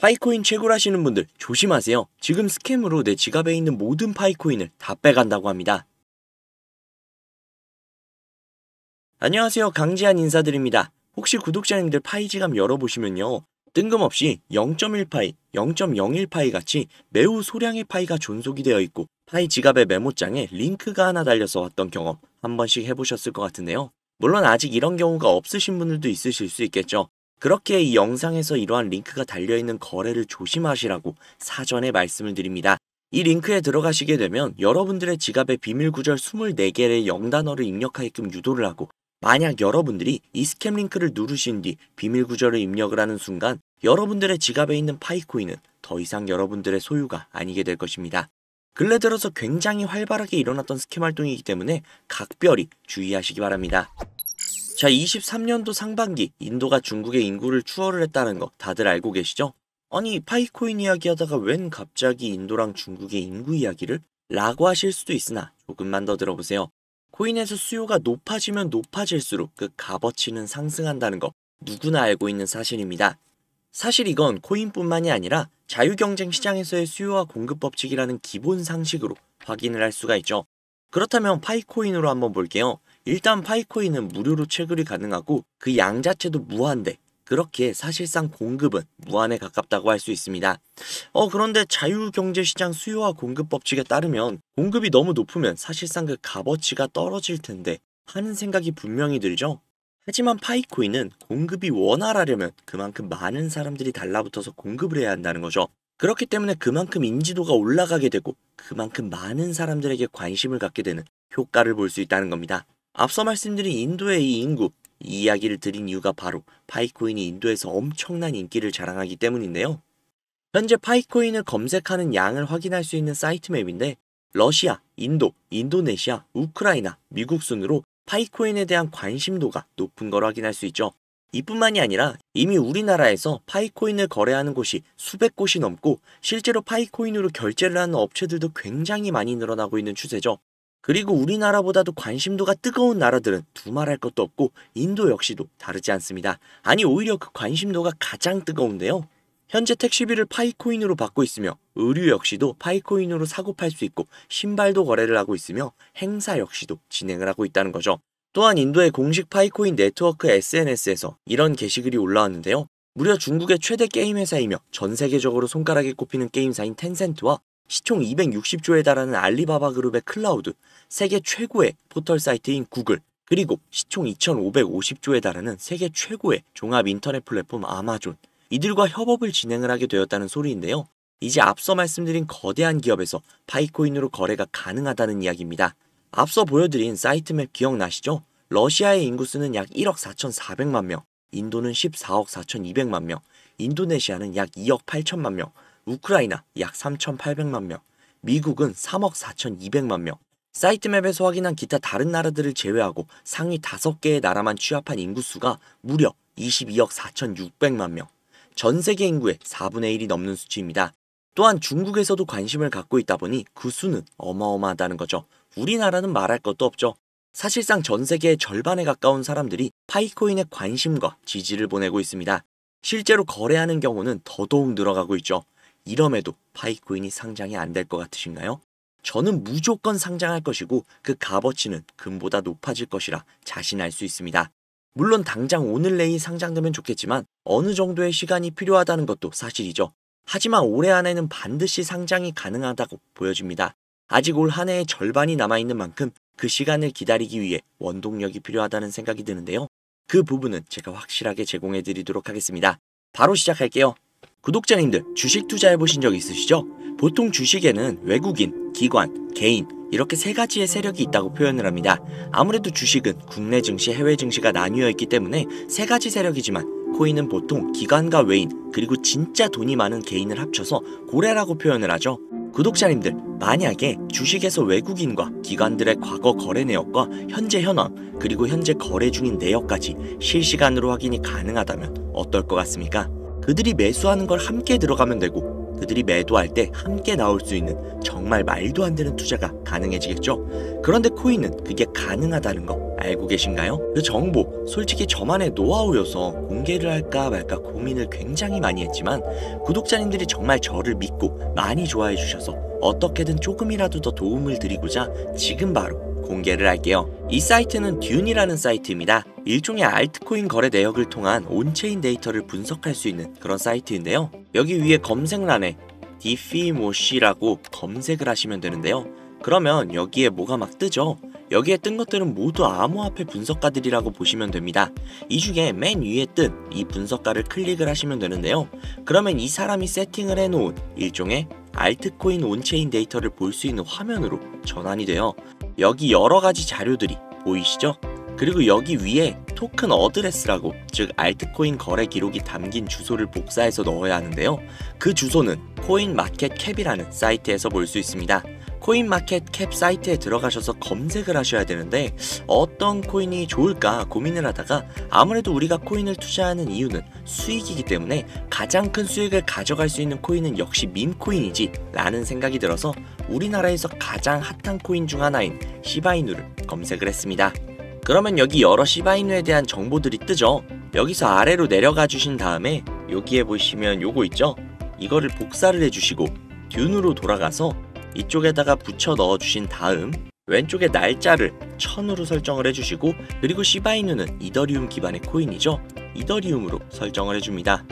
파이코인 채굴하시는 분들 조심하세요. 지금 스캠으로 내 지갑에 있는 모든 파이코인을 다 빼간다고 합니다. 안녕하세요, 강지한 인사드립니다. 혹시 구독자님들 파이지갑 열어보시면요, 뜬금없이 0.1파이, 0.01파이 같이 매우 소량의 파이가 존속이 되어 있고 파이지갑의 메모장에 링크가 하나 달려서 왔던 경험 한 번씩 해보셨을 것 같은데요. 물론 아직 이런 경우가 없으신 분들도 있으실 수 있겠죠. 그렇기에 이 영상에서 이러한 링크가 달려있는 거래를 조심하시라고 사전에 말씀을 드립니다. 이 링크에 들어가시게 되면 여러분들의 지갑에 비밀구절 24개의 영단어를 입력하게끔 유도를 하고, 만약 여러분들이 이 스캠 링크를 누르신 뒤 비밀구절을 입력을 하는 순간 여러분들의 지갑에 있는 파이코인은 더 이상 여러분들의 소유가 아니게 될 것입니다. 근래 들어서 굉장히 활발하게 일어났던 스캠 활동이기 때문에 각별히 주의하시기 바랍니다. 자, 23년도 상반기 인도가 중국의 인구를 추월을 했다는 거 다들 알고 계시죠? 아니, 파이코인 이야기하다가 웬 갑자기 인도랑 중국의 인구 이야기를? 라고 하실 수도 있으나 조금만 더 들어보세요. 코인에서 수요가 높아지면 높아질수록 그 값어치는 상승한다는 거 누구나 알고 있는 사실입니다. 사실 이건 코인뿐만이 아니라 자유경쟁 시장에서의 수요와 공급 법칙이라는 기본 상식으로 확인을 할 수가 있죠. 그렇다면 파이코인으로 한번 볼게요. 일단 파이코인은 무료로 채굴이 가능하고 그 양 자체도 무한대, 그렇기에 사실상 공급은 무한에 가깝다고 할 수 있습니다. 그런데 자유경제시장 수요와 공급 법칙에 따르면 공급이 너무 높으면 사실상 그 값어치가 떨어질 텐데 하는 생각이 분명히 들죠. 하지만 파이코인은 공급이 원활하려면 그만큼 많은 사람들이 달라붙어서 공급을 해야 한다는 거죠. 그렇기 때문에 그만큼 인지도가 올라가게 되고 그만큼 많은 사람들에게 관심을 갖게 되는 효과를 볼 수 있다는 겁니다. 앞서 말씀드린 인도의 이 인구, 이 이야기를 드린 이유가 바로 파이코인이 인도에서 엄청난 인기를 자랑하기 때문인데요. 현재 파이코인을 검색하는 양을 확인할 수 있는 사이트맵인데 러시아, 인도, 인도네시아, 우크라이나, 미국 순으로 파이코인에 대한 관심도가 높은 걸 확인할 수 있죠. 이뿐만이 아니라 이미 우리나라에서 파이코인을 거래하는 곳이 수백 곳이 넘고 실제로 파이코인으로 결제를 하는 업체들도 굉장히 많이 늘어나고 있는 추세죠. 그리고 우리나라보다도 관심도가 뜨거운 나라들은 두말할 것도 없고 인도 역시도 다르지 않습니다. 아니, 오히려 그 관심도가 가장 뜨거운데요. 현재 택시비를 파이코인으로 받고 있으며 의류 역시도 파이코인으로 사고 팔 수 있고 신발도 거래를 하고 있으며 행사 역시도 진행을 하고 있다는 거죠. 또한 인도의 공식 파이코인 네트워크 SNS에서 이런 게시글이 올라왔는데요. 무려 중국의 최대 게임 회사이며 전 세계적으로 손가락에 꼽히는 게임사인 텐센트와 시총 260조에 달하는 알리바바 그룹의 클라우드, 세계 최고의 포털 사이트인 구글, 그리고 시총 2550조에 달하는 세계 최고의 종합 인터넷 플랫폼 아마존, 이들과 협업을 진행을 하게 되었다는 소리인데요. 이제 앞서 말씀드린 거대한 기업에서 파이코인으로 거래가 가능하다는 이야기입니다. 앞서 보여드린 사이트맵 기억나시죠? 러시아의 인구수는 약 1억 4,400만 명, 인도는 14억 4,200만 명, 인도네시아는 약 2억 8천만 명, 우크라이나 약 3,800만 명, 미국은 3억 4,200만 명. 사이트맵에서 확인한 기타 다른 나라들을 제외하고 상위 5개의 나라만 취합한 인구수가 무려 22억 4,600만 명. 전 세계 인구의 4분의 1이 넘는 수치입니다. 또한 중국에서도 관심을 갖고 있다 보니 그 수는 어마어마하다는 거죠. 우리나라는 말할 것도 없죠. 사실상 전 세계의 절반에 가까운 사람들이 파이코인에 관심과 지지를 보내고 있습니다. 실제로 거래하는 경우는 더더욱 늘어가고 있죠. 이럼에도 파이코인이 상장이 안 될 것 같으신가요? 저는 무조건 상장할 것이고 그 값어치는 금보다 높아질 것이라 자신할 수 있습니다. 물론 당장 오늘 내일 상장되면 좋겠지만 어느 정도의 시간이 필요하다는 것도 사실이죠. 하지만 올해 안에는 반드시 상장이 가능하다고 보여집니다. 아직 올 한 해의 절반이 남아있는 만큼 그 시간을 기다리기 위해 원동력이 필요하다는 생각이 드는데요. 그 부분은 제가 확실하게 제공해드리도록 하겠습니다. 바로 시작할게요. 구독자님들, 주식 투자해보신 적 있으시죠? 보통 주식에는 외국인, 기관, 개인 이렇게 세 가지의 세력이 있다고 표현을 합니다. 아무래도 주식은 국내 증시, 해외 증시가 나뉘어 있기 때문에 세 가지 세력이지만 코인은 보통 기관과 외인, 그리고 진짜 돈이 많은 개인을 합쳐서 고래라고 표현을 하죠. 구독자님들, 만약에 주식에서 외국인과 기관들의 과거 거래 내역과 현재 현황, 그리고 현재 거래 중인 내역까지 실시간으로 확인이 가능하다면 어떨 것 같습니까? 그들이 매수하는 걸 함께 들어가면 되고 그들이 매도할 때 함께 나올 수 있는 정말 말도 안 되는 투자가 가능해지겠죠. 그런데 코인은 그게 가능하다는 거 알고 계신가요? 그 정보, 솔직히 저만의 노하우여서 공개를 할까 말까 고민을 굉장히 많이 했지만 구독자님들이 정말 저를 믿고 많이 좋아해 주셔서 어떻게든 조금이라도 더 도움을 드리고자 지금 바로 공개를 할게요. 이 사이트는 듄이라는 사이트입니다. 일종의 알트코인 거래 내역을 통한 온체인 데이터를 분석할 수 있는 그런 사이트인데요. 여기 위에 검색란에 디피모시라고 검색을 하시면 되는데요. 그러면 여기에 뭐가 막 뜨죠? 여기에 뜬 것들은 모두 암호화폐 분석가들이라고 보시면 됩니다. 이 중에 맨 위에 뜬 이 분석가를 클릭을 하시면 되는데요. 그러면 이 사람이 세팅을 해놓은 일종의 알트코인 온체인 데이터를 볼 수 있는 화면으로 전환이 돼요. 여기 여러가지 자료들이 보이시죠? 그리고 여기 위에 토큰 어드레스라고, 즉 알트코인 거래 기록이 담긴 주소를 복사해서 넣어야 하는데요. 그 주소는 코인마켓캡이라는 사이트에서 볼 수 있습니다. 코인마켓캡 사이트에 들어가셔서 검색을 하셔야 되는데 어떤 코인이 좋을까 고민을 하다가 아무래도 우리가 코인을 투자하는 이유는 수익이기 때문에 가장 큰 수익을 가져갈 수 있는 코인은 역시 밈코인이지 라는 생각이 들어서 우리나라에서 가장 핫한 코인 중 하나인 시바이누를 검색을 했습니다. 그러면 여기 여러 시바이누에 대한 정보들이 뜨죠. 여기서 아래로 내려가 주신 다음에 여기에 보시면 요거 있죠. 이거를 복사를 해주시고 듄으로 돌아가서 이쪽에다가 붙여 넣어 주신 다음 왼쪽에 날짜를 1000으로 설정을 해주시고, 그리고 시바이누는 이더리움 기반의 코인이죠. 이더리움으로 설정을 해줍니다.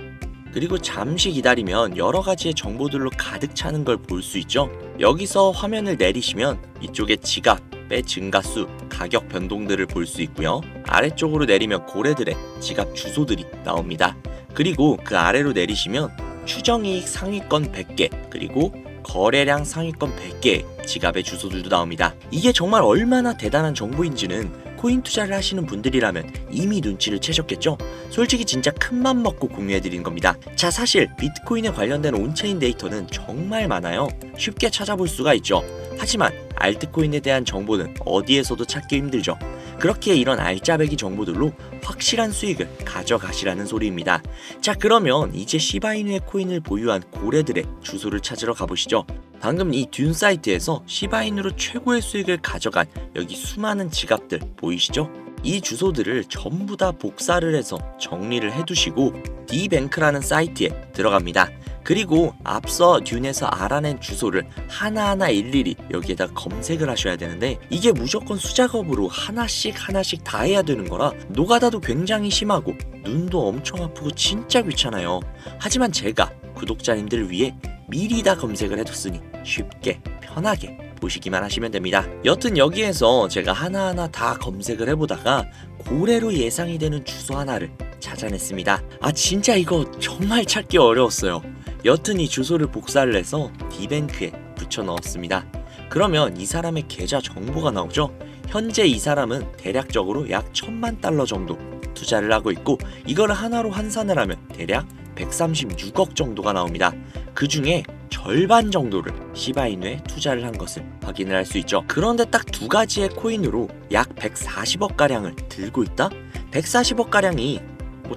그리고 잠시 기다리면 여러가지의 정보들로 가득 차는 걸 볼 수 있죠. 여기서 화면을 내리시면 이쪽에 지갑, 배 증가수, 가격 변동들을 볼 수 있고요. 아래쪽으로 내리면 고래들의 지갑 주소들이 나옵니다. 그리고 그 아래로 내리시면 추정이익 상위권 100개, 그리고 거래량 상위권 100개 지갑의 주소들도 나옵니다. 이게 정말 얼마나 대단한 정보인지는 코인 투자를 하시는 분들이라면 이미 눈치를 채셨겠죠? 솔직히 진짜 큰맘 먹고 공유해드린 겁니다. 자, 사실 비트코인에 관련된 온체인 데이터는 정말 많아요. 쉽게 찾아볼 수가 있죠. 하지만 알트코인에 대한 정보는 어디에서도 찾기 힘들죠. 그렇기에 이런 알짜배기 정보들로 확실한 수익을 가져가시라는 소리입니다. 자, 그러면 이제 시바이누의 코인을 보유한 고래들의 주소를 찾으러 가보시죠. 방금 이 듄 사이트에서 시바이누로 최고의 수익을 가져간 여기 수많은 지갑들 보이시죠? 이 주소들을 전부 다 복사를 해서 정리를 해두시고 D뱅크라는 사이트에 들어갑니다. 그리고 앞서 듄에서 알아낸 주소를 하나하나 일일이 여기에다 검색을 하셔야 되는데 이게 무조건 수작업으로 하나씩 다 해야 되는 거라 노가다도 굉장히 심하고 눈도 엄청 아프고 진짜 귀찮아요. 하지만 제가 구독자님들을 위해 미리 다 검색을 해뒀으니 쉽게 편하게 보시기만 하시면 됩니다. 여튼 여기에서 제가 하나하나 다 검색을 해보다가 고래로 예상이 되는 주소 하나를 찾아냈습니다. 아, 진짜 이거 정말 찾기 어려웠어요. 여튼 이 주소를 복사를 해서 D뱅크에 붙여 넣었습니다. 그러면 이 사람의 계좌 정보가 나오죠. 현재 이 사람은 대략적으로 약 1000만 달러 정도 투자를 하고 있고, 이거를 하나로 환산을 하면 대략 136억 정도가 나옵니다. 그 중에 절반 정도를 시바이누에 투자를 한 것을 확인을 할 수 있죠. 그런데 딱 두 가지의 코인으로 약 140억 가량을 들고 있다? 140억 가량이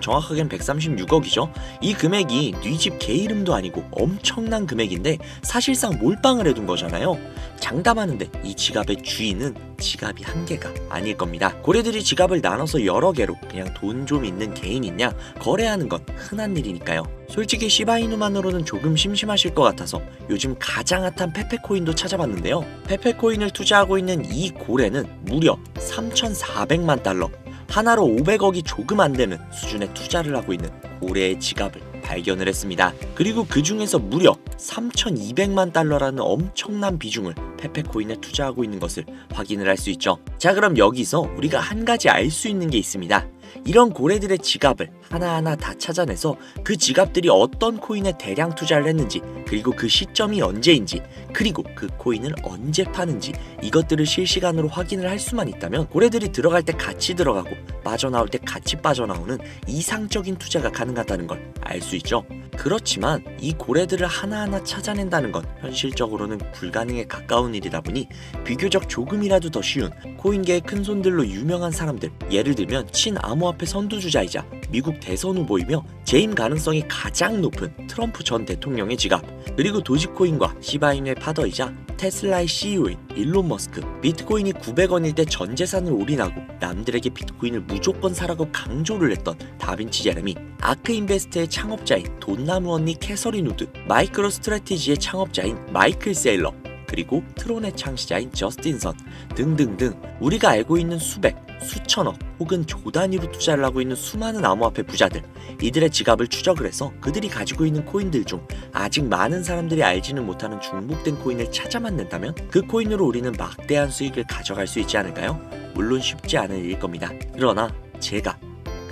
정확하게는 136억이죠. 이 금액이 뉘집 개 이름도 아니고 엄청난 금액인데 사실상 몰빵을 해둔 거잖아요. 장담하는데 이 지갑의 주인은 지갑이 한 개가 아닐 겁니다. 고래들이 지갑을 나눠서 여러 개로 그냥 돈 좀 있는 개인 있냐 거래하는 건 흔한 일이니까요. 솔직히 시바이누만으로는 조금 심심하실 것 같아서 요즘 가장 핫한 페페코인도 찾아봤는데요. 페페코인을 투자하고 있는 이 고래는 무려 3400만 달러, 하나로 500억이 조금 안 되는 수준의 투자를 하고 있는 고래의 지갑을 발견을 했습니다. 그리고 그 중에서 무려 3200만 달러라는 엄청난 비중을 페페코인에 투자하고 있는 것을 확인을 할 수 있죠. 자, 그럼 여기서 우리가 한 가지 알 수 있는 게 있습니다. 이런 고래들의 지갑을 하나하나 다 찾아내서 그 지갑들이 어떤 코인에 대량 투자를 했는지, 그리고 그 시점이 언제인지, 그리고 그 코인을 언제 파는지, 이것들을 실시간으로 확인을 할 수만 있다면 고래들이 들어갈 때 같이 들어가고 빠져나올 때 같이 빠져나오는 이상적인 투자가 가능하다는 걸 알 수 있죠. 그렇지만 이 고래들을 하나하나 찾아낸다는 건 현실적으로는 불가능에 가까운 일이다 보니 비교적 조금이라도 더 쉬운 코인계의 큰손들로 유명한 사람들, 예를 들면 친암호화폐 암호화폐 선두주자이자 미국 대선 후보이며 재임 가능성이 가장 높은 트럼프 전 대통령의 지갑, 그리고 도지코인과 시바인의 파더이자 테슬라의 CEO인 일론 머스크, 비트코인이 900원일 때 전 재산을 올인하고 남들에게 비트코인을 무조건 사라고 강조를 했던 다빈치 제레미, 아크인베스트의 창업자인 돈나무 언니 캐서린 우드, 마이크로 스트래티지의 창업자인 마이클 세일러, 그리고 트론의 창시자인 저스틴선 등등등, 우리가 알고 있는 수백, 수천억 혹은 조 단위로 투자를 하고 있는 수많은 암호화폐 부자들, 이들의 지갑을 추적을 해서 그들이 가지고 있는 코인들 중 아직 많은 사람들이 알지는 못하는 중복된 코인을 찾아만 낸다면 그 코인으로 우리는 막대한 수익을 가져갈 수 있지 않을까요? 물론 쉽지 않은 일일 겁니다. 그러나 제가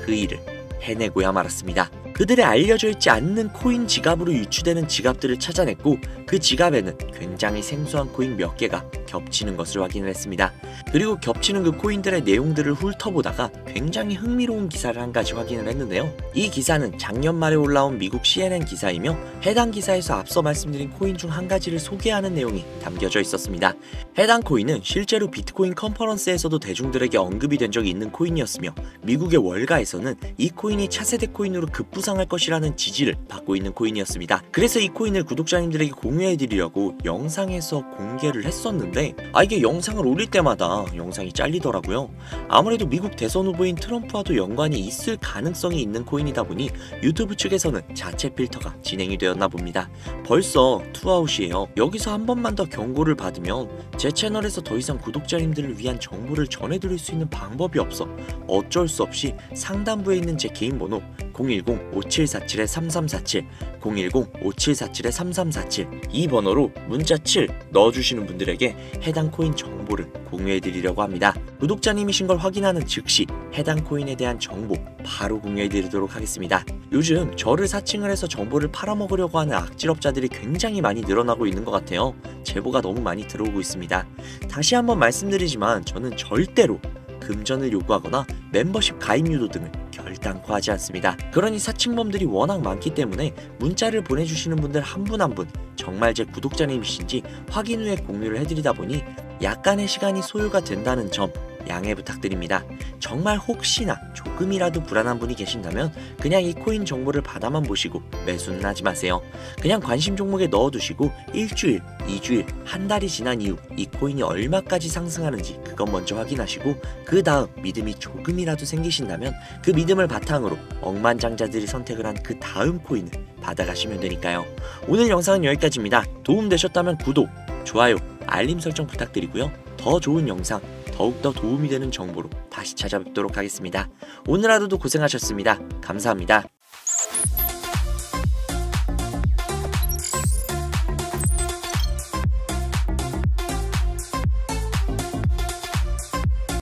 그 일을 해내고야 말았습니다. 그들의 알려져 있지 않는 코인 지갑으로 유추되는 지갑들을 찾아냈고, 그 지갑에는 굉장히 생소한 코인 몇 개가 겹치는 것을 확인을 했습니다. 그리고 겹치는 그 코인들의 내용들을 훑어보다가 굉장히 흥미로운 기사를 한 가지 확인을 했는데요. 이 기사는 작년 말에 올라온 미국 CNN 기사이며, 해당 기사에서 앞서 말씀드린 코인 중 한 가지를 소개하는 내용이 담겨져 있었습니다. 해당 코인은 실제로 비트코인 컨퍼런스에서도 대중들에게 언급이 된 적이 있는 코인이었으며, 미국의 월가에서는 이 코인이 차세대 코인으로 급부 상할 것이라는 지지를 받고 있는 코인이었습니다. 그래서 이 코인을 구독자님들에게 공유해드리려고 영상에서 공개를 했었는데, 이게 영상을 올릴 때마다 영상이 잘리더라고요. 아무래도 미국 대선 후보인 트럼프와도 연관이 있을 가능성이 있는 코인이다 보니 유튜브 측에서는 자체 필터가 진행이 되었나 봅니다. 벌써 투아웃이에요. 여기서 한 번만 더 경고를 받으면 제 채널에서 더 이상 구독자님들을 위한 정보를 전해드릴 수 있는 방법이 없어 어쩔 수 없이 상단부에 있는 제 개인 번호 010-5747-3347, 010-5747-3347 이 번호로 문자 7 넣어주시는 분들에게 해당 코인 정보를 공유해드리려고 합니다. 구독자님이신 걸 확인하는 즉시 해당 코인에 대한 정보 바로 공유해드리도록 하겠습니다. 요즘 저를 사칭을 해서 정보를 팔아먹으려고 하는 악질업자들이 굉장히 많이 늘어나고 있는 것 같아요. 제보가 너무 많이 들어오고 있습니다. 다시 한번 말씀드리지만 저는 절대로 금전을 요구하거나 멤버십 가입 유도 등을 결단코 하지 않습니다. 그러니 사칭범들이 워낙 많기 때문에 문자를 보내주시는 분들 한 분 한 분 정말 제 구독자님이신지 확인 후에 공유를 해드리다 보니 약간의 시간이 소요가 된다는 점 양해 부탁드립니다. 정말 혹시나 조금이라도 불안한 분이 계신다면 그냥 이 코인 정보를 받아만 보시고 매수는 하지 마세요. 그냥 관심 종목에 넣어두시고 일주일, 2주일, 한 달이 지난 이후 이 코인이 얼마까지 상승하는지 그것 먼저 확인하시고, 그 다음 믿음이 조금이라도 생기신다면 그 믿음을 바탕으로 억만장자들이 선택을 한 그 다음 코인을 받아가시면 되니까요. 오늘 영상은 여기까지입니다. 도움되셨다면 구독, 좋아요, 알림 설정 부탁드리고요. 더 좋은 영상, 더욱더 도움이 되는 정보로 다시 찾아뵙도록 하겠습니다. 오늘 하루도 고생하셨습니다. 감사합니다.